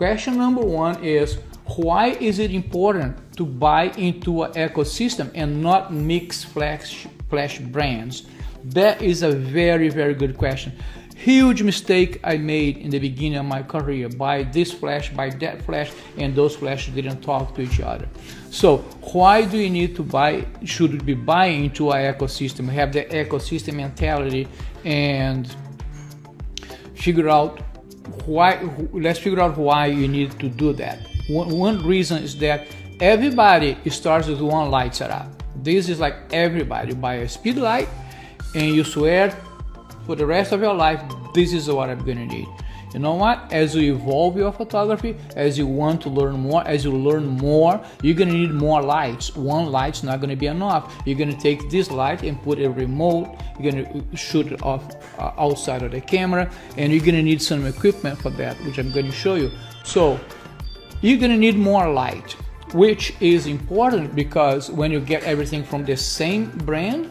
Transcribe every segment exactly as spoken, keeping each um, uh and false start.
Question number one is, why is it important to buy into an ecosystem and not mix flash, flash brands? That is a very, very good question. Huge mistake I made in the beginning of my career. Buy this flash, buy that flash, and those flashes didn't talk to each other. So why do you need to buy, should we be buying into our ecosystem? We have the ecosystem mentality and figure out why, let's figure out why you need to do that. One, one reason is that everybody starts with one light setup. This is like everybody buy a speed light and you swear for the rest of your life, this is what I'm gonna need. You know what? As you evolve your photography, as you want to learn more, as you learn more, you're gonna need more lights. One light's not gonna be enough. You're gonna take this light and put a remote, you're gonna shoot it off uh, outside of the camera, and you're gonna need some equipment for that, which I'm gonna show you. So, you're gonna need more light, which is important because when you get everything from the same brand,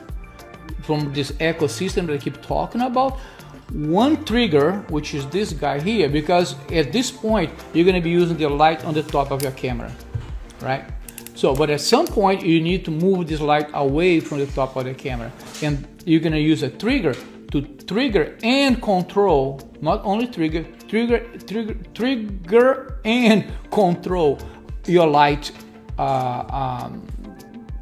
from this ecosystem that I keep talking about, one trigger, which is this guy here, because at this point you're going to be using the light on the top of your camera, right? So, but at some point you need to move this light away from the top of the camera, and you're going to use a trigger to trigger and control, not only trigger, trigger, trigger, trigger and control your light uh, um,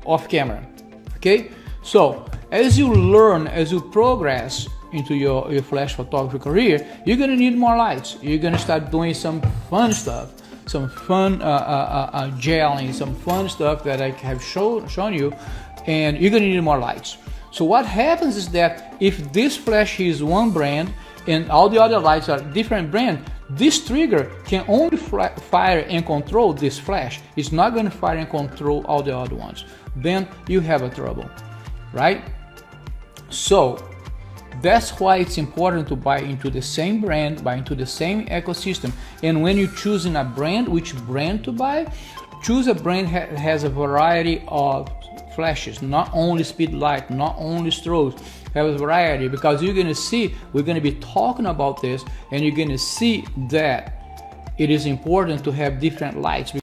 off camera, okay? So, as you learn, as you progress into your, your flash photography career, you're gonna need more lights. You're gonna start doing some fun stuff, some fun uh, uh, uh, gelling, some fun stuff that I have show, shown you, and you're gonna need more lights. So what happens is that if this flash is one brand and all the other lights are different brand, this trigger can only fire and control this flash. It's not gonna fire and control all the other ones. Then you have a trouble, right? So that's why it's important to buy into the same brand, buy into the same ecosystem. And when you're choosing a brand, which brand to buy, choose a brand that has a variety of flashes, not only speed light, not only strobes, have a variety, because you're gonna see, we're gonna be talking about this, and you're gonna see that it is important to have different lights.